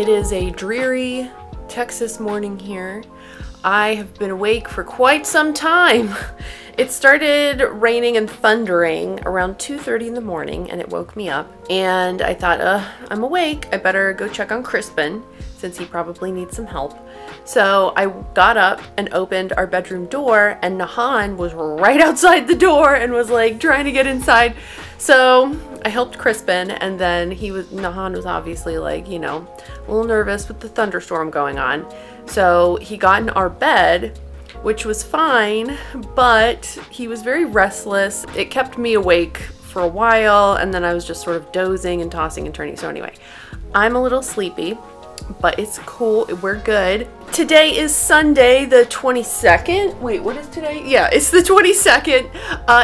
It is a dreary Texas morning here. I have been awake for quite some time. It started raining and thundering around 2:30 in the morning and it woke me up, and I thought, I'm awake, I better go check on Crispin since he probably needs some help. So I got up and opened our bedroom door, and Nahan was right outside the door and was like trying to get inside. So I helped Crispin, and then Nahan was obviously like, you know, a little nervous with the thunderstorm going on. So he got in our bed, which was fine, but he was very restless. It kept me awake for a while, and then I was just sort of dozing and tossing and turning. So anyway, I'm a little sleepy, but it's cool, we're good. Today is Sunday the 22nd. Wait, what is today? Yeah, it's the 22nd.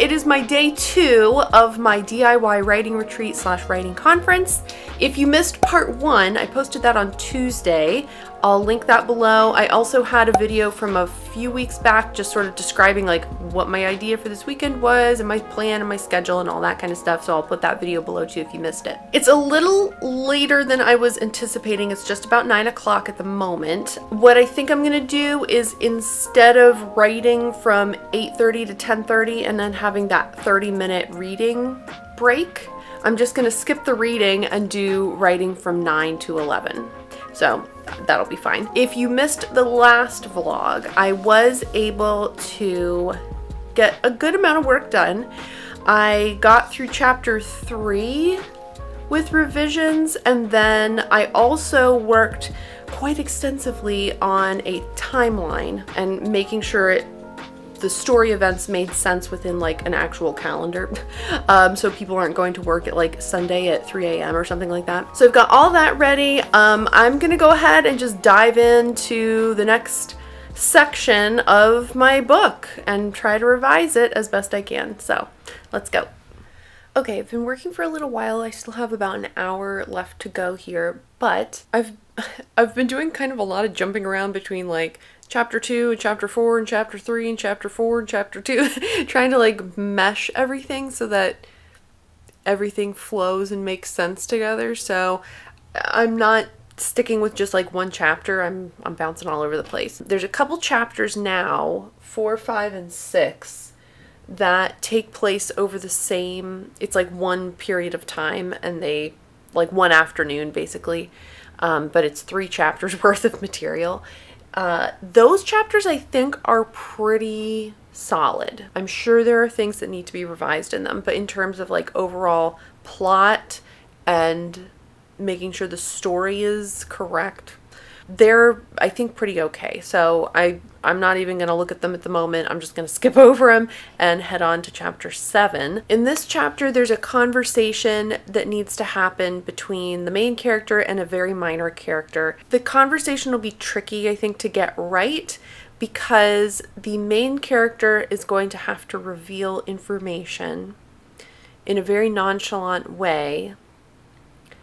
It is my day 2 of my DIY writing retreat / writing conference. If you missed part 1, I posted that on Tuesday. I'll link that below. I also had a video from a few weeks back just sort of describing like what my idea for this weekend was and my plan and my schedule and all that kind of stuff. So I'll put that video below too if you missed it. It's a little later than I was anticipating. It's just about 9 o'clock at the moment. What I think I'm gonna do is, instead of writing from 8:30 to 10:30 and then having that 30-minute reading break, I'm just gonna skip the reading and do writing from 9 to 11. So that'll be fine. If you missed the last vlog, I was able to get a good amount of work done. I got through chapter 3 with revisions, and then I also worked quite extensively on a timeline and making sure the story events made sense within like an actual calendar, so people aren't going to work at like Sunday at 3 a.m. or something like that. So I've got all that ready. I'm gonna go ahead and just dive into the next section of my book and try to revise it as best I can. So let's go. Okay, I've been working for a little while. I still have about an hour left to go here, but I've been doing kind of a lot of jumping around between like chapter 2 and chapter 4 and chapter 3 and chapter 4 and chapter 2, trying to like mesh everything so that everything flows and makes sense together. So I'm not sticking with just like one chapter. I'm bouncing all over the place. There's a couple chapters now, 4, 5, and 6, that take place over the same, it's like one period of time, and they like one afternoon basically, but it's 3 chapters worth of material. Those chapters I think are pretty solid. I'm sure there are things that need to be revised in them, but in terms of like overall plot and making sure the story is correct, they're, I think, pretty okay. So I'm not even gonna look at them at the moment. I'm just gonna skip over them and head on to chapter 7. In this chapter, there's a conversation that needs to happen between the main character and a very minor character. The conversation will be tricky, I think, to get right, because the main character is going to have to reveal information in a very nonchalant way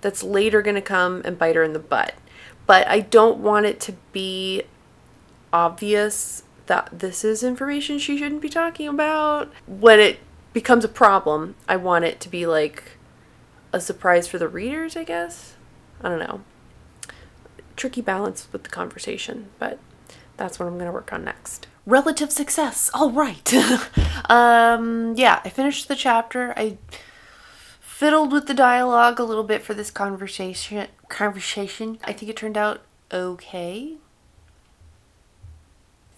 that's later gonna come and bite her in the butt. But I don't want it to be obvious that this is information she shouldn't be talking about. When it becomes a problem, I want it to be like a surprise for the readers, I guess. I don't know. Tricky balance with the conversation, but that's what I'm gonna work on next. Relative success, all right. Yeah, I finished the chapter. I fiddled with the dialogue a little bit for this conversation. I think it turned out okay.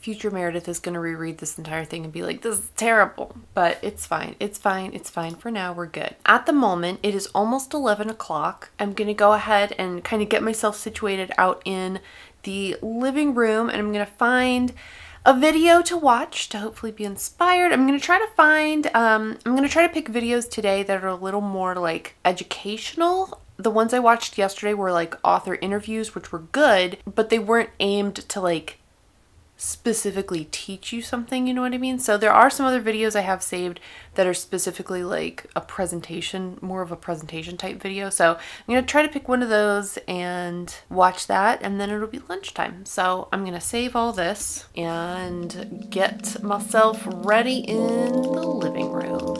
Future Meredith is going to reread this entire thing and be like, this is terrible, but it's fine. It's fine. It's fine. For now, we're good. At the moment, it is almost 11 o'clock. I'm going to go ahead and kind of get myself situated out in the living room, and I'm going to find a video to watch to hopefully be inspired. I'm gonna try to find, I'm gonna try to pick videos today that are a little more like educational. The ones I watched yesterday were like author interviews, which were good, but they weren't aimed to like specifically teach you something, you know what I mean? So there are some other videos I have saved that are specifically like a presentation, more of a presentation type video. So I'm gonna try to pick one of those and watch that, and then it'll be lunchtime. So I'm gonna save all this and get myself ready in the living room.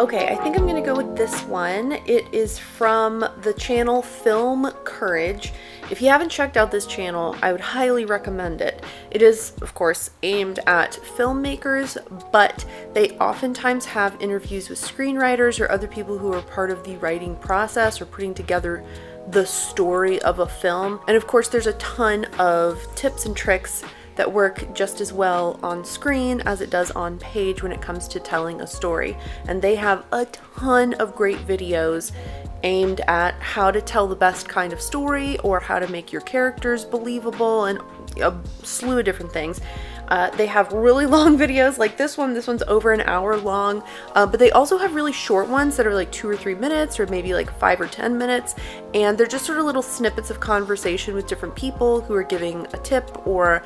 Okay, I think I'm gonna go with this one. It is from the channel Film Courage. If you haven't checked out this channel, I would highly recommend it. It is, of course, aimed at filmmakers, but they oftentimes have interviews with screenwriters or other people who are part of the writing process or putting together the story of a film. And of course, there's a ton of tips and tricks that work just as well on screen as it does on page when it comes to telling a story. And they have a ton of great videos aimed at how to tell the best kind of story or how to make your characters believable and a slew of different things. They have really long videos like this one. This one's over an hour long, but they also have really short ones that are like 2 or 3 minutes or maybe like 5 or 10 minutes. And they're just sort of little snippets of conversation with different people who are giving a tip or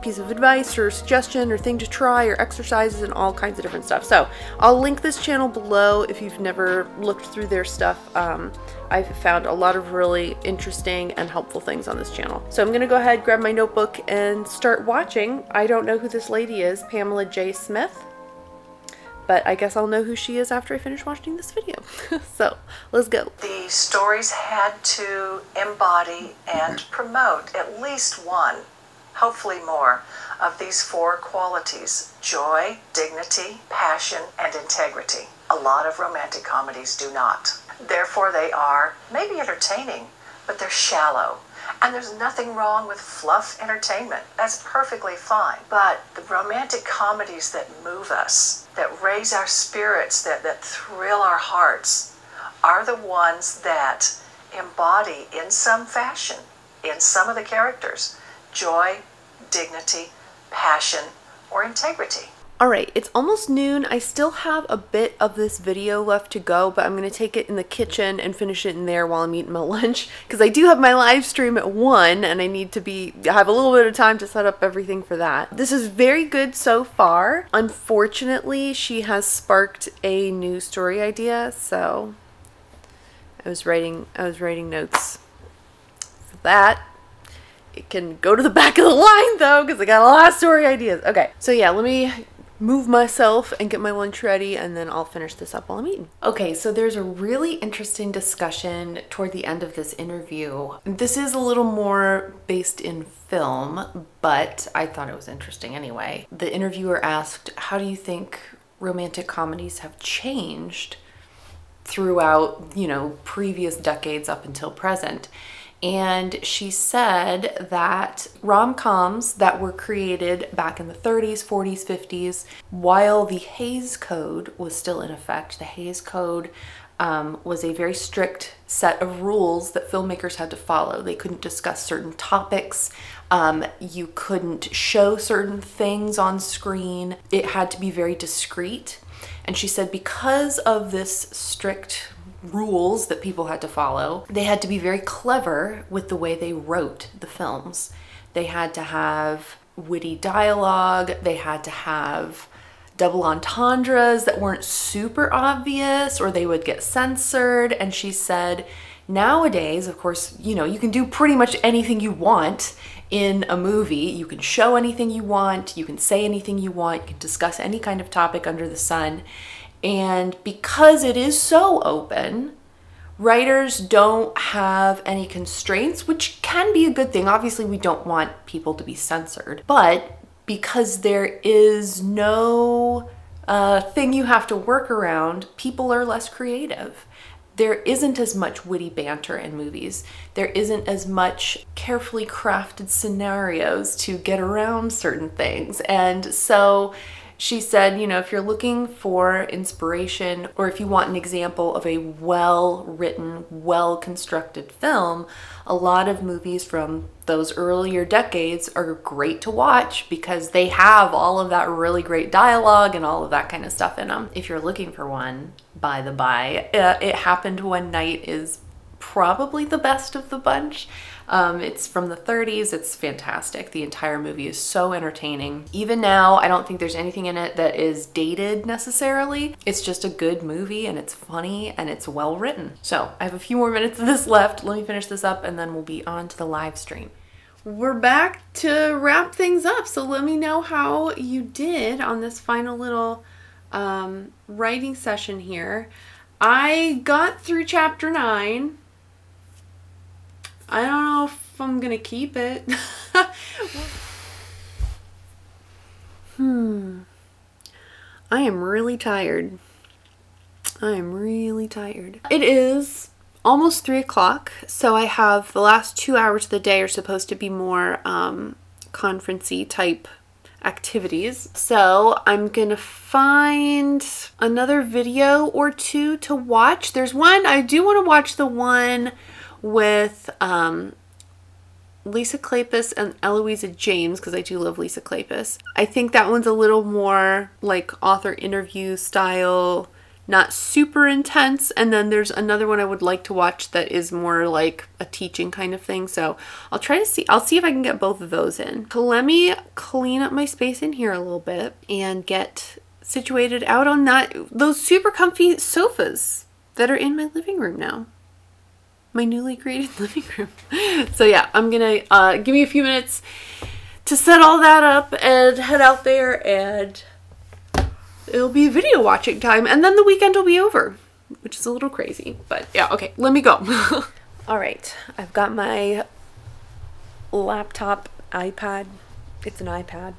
piece of advice or suggestion or thing to try or exercises and all kinds of different stuff. So I'll link this channel below if you've never looked through their stuff. I've found a lot of really interesting and helpful things on this channel. So I'm going to go ahead, grab my notebook, and start watching. I don't know who this lady is, Pamela J. Smith, but I guess I'll know who she is after I finish watching this video. So let's go. The stories had to embody and promote at least one, hopefully more, of these four qualities: joy, dignity, passion, and integrity. A lot of romantic comedies do not. Therefore, they are maybe entertaining, but they're shallow. And there's nothing wrong with fluff entertainment. That's perfectly fine. But the romantic comedies that move us, that raise our spirits, that thrill our hearts, are the ones that embody in some fashion, in some of the characters, joy, dignity, passion, or integrity. All right, it's almost noon. I still have a bit of this video left to go, but I'm gonna take it in the kitchen and finish it in there while I'm eating my lunch, because I do have my live stream at 1 and I need to have a little bit of time to set up everything for that. This is very good so far. Unfortunately, she has sparked a new story idea, so I was writing notes for that. It can go to the back of the line though, because I got a lot of story ideas. Okay, so yeah, let me move myself and get my lunch ready, and then I'll finish this up while I'm eating. Okay, so there's a really interesting discussion toward the end of this interview. This is a little more based in film, but I thought it was interesting anyway. The interviewer asked, how do you think romantic comedies have changed throughout, you know, previous decades up until present? And she said that rom-coms that were created back in the 30s, 40s, 50s, while the Hays Code was still in effect, the Hays Code was a very strict set of rules that filmmakers had to follow. They couldn't discuss certain topics. You couldn't show certain things on screen. It had to be very discreet. And she said because of this strict rules that people had to follow, they had to be very clever with the way they wrote the films. They had to have witty dialogue, they had to have double entendres that weren't super obvious or they would get censored. And she said nowadays, of course, you know, you can do pretty much anything you want in a movie. You can show anything you want, you can say anything you want, you can discuss any kind of topic under the sun. And because it is so open, writers don't have any constraints, which can be a good thing. Obviously, we don't want people to be censored, but because there is no thing you have to work around, people are less creative. There isn't as much witty banter in movies. There isn't as much carefully crafted scenarios to get around certain things. And so she said, you know, if you're looking for inspiration or if you want an example of a well-written, well-constructed film, a lot of movies from those earlier decades are great to watch because they have all of that really great dialogue and all of that kind of stuff in them. If you're looking for one, by the by, It Happened One Night is probably the best of the bunch. It's from the 30s. It's fantastic. The entire movie is so entertaining. Even now, I don't think there's anything in it that is dated necessarily. It's just a good movie and it's funny and it's well written. So I have a few more minutes of this left. Let me finish this up and then we'll be on to the live stream. We're back to wrap things up. So let me know how you did on this final little writing session here. I got through chapter 9. I don't know if I'm gonna keep it. I am really tired. I am really tired. It is almost 3 o'clock, so I have the last 2 hours of the day are supposed to be more conference-y type activities. So I'm gonna find another video or two to watch. There's one, I do want to watch the one with Lisa Kleypas and Eloisa James, because I do love Lisa Kleypas. I think that one's a little more like author interview style, not super intense. And then there's another one I would like to watch that is more like a teaching kind of thing. So I'll try to see, I'll see if I can get both of those in. So let me clean up my space in here a little bit and get situated out on that, those super comfy sofas that are in my living room now. My newly created living room. So yeah, I'm gonna give me a few minutes to set all that up and head out there, and it'll be video watching time, and then the weekend will be over, which is a little crazy, but yeah, okay, let me go. All right, I've got my laptop iPad. It's an iPad.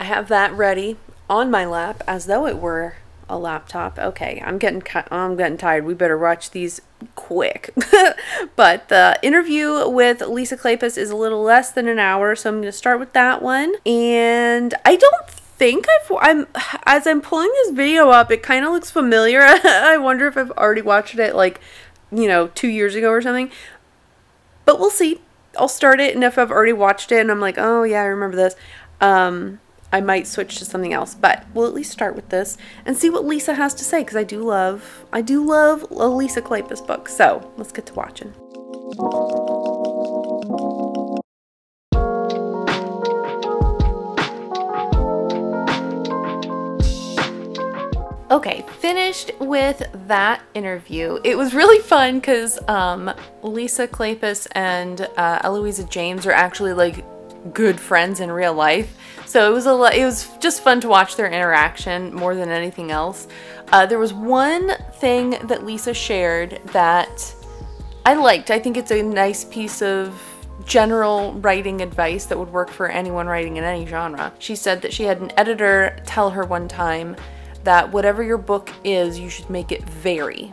I have that ready on my lap as though it were a laptop. Okay, I'm getting tired. We better watch these quick. But the interview with Lisa Kleypas is a little less than an hour, so I'm going to start with that one. And I don't think as I'm pulling this video up, it kind of looks familiar. I wonder if I've already watched it, like, you know, 2 years ago or something. But we'll see. I'll start it, and if I've already watched it and I'm like, oh yeah, I remember this, I might switch to something else, but we'll at least start with this and see what Lisa has to say, because I do love a Lisa Kleypas book. So let's get to watching. Okay, finished with that interview. It was really fun because Lisa Kleypas and Eloisa James are actually like good friends in real life. So it was just fun to watch their interaction more than anything else. There was one thing that Lisa shared that I liked. I think it's a nice piece of general writing advice that would work for anyone writing in any genre. She said that she had an editor tell her one time that whatever your book is, you should make it very.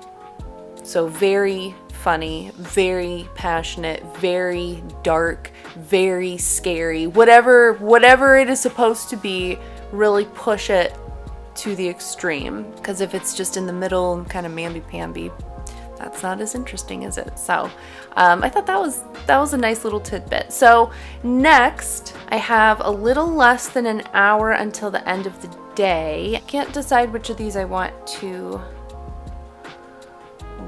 So very funny, very passionate, very dark, very scary, whatever it is supposed to be, really push it to the extreme. Because if it's just in the middle and kind of mamby-pamby, that's not as interesting, is it? So I thought that was a nice little tidbit. So next, I have a little less than an hour until the end of the day. I can't decide which of these I want to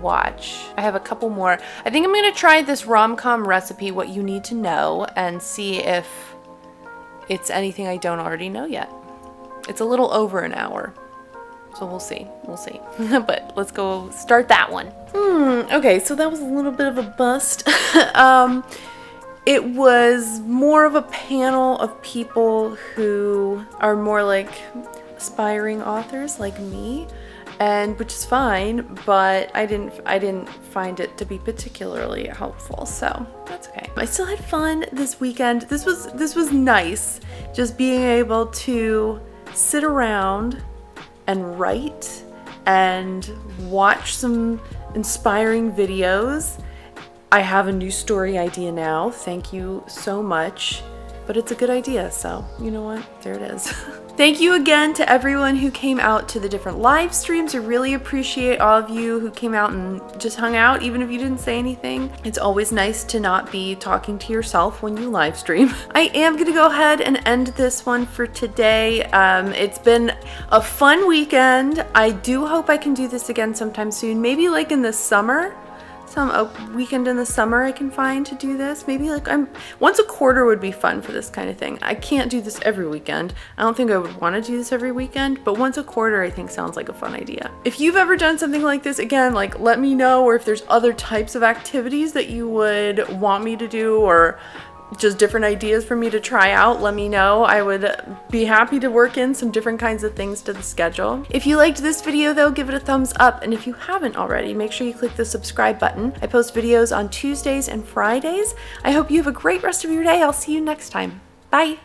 watch. I have a couple more. I think I'm gonna try this rom-com recipe, What You Need to Know, and see if it's anything I don't already know yet. It's a little over an hour, so we'll see. But let's go start that one. Okay, so that was a little bit of a bust. It was more of a panel of people who are more like aspiring authors like me, and which is fine, but I didn't find it to be particularly helpful, so that's okay. I still had fun this weekend. This was nice, just being able to sit around and write and watch some inspiring videos. I have a new story idea now, thank you so much. But it's a good idea, so you know what? There it is. Thank you again to everyone who came out to the different live streams. I really appreciate all of you who came out and just hung out, even if you didn't say anything. It's always nice to not be talking to yourself when you live stream. I am gonna go ahead and end this one for today. It's been a fun weekend. I do hope I can do this again sometime soon, maybe like in the summer. A weekend in the summer I can find to do this. Maybe like once a quarter would be fun for this kind of thing. I can't do this every weekend. I don't think I would want to do this every weekend, but once a quarter I think sounds like a fun idea. If you've ever done something like this, again, like let me know, or if there's other types of activities that you would want me to do, or just different ideas for me to try out, let me know. I would be happy to work in some different kinds of things to the schedule. If you liked this video though, give it a thumbs up, and if you haven't already, make sure you click the subscribe button. I post videos on Tuesdays and Fridays. I hope you have a great rest of your day. I'll see you next time. Bye!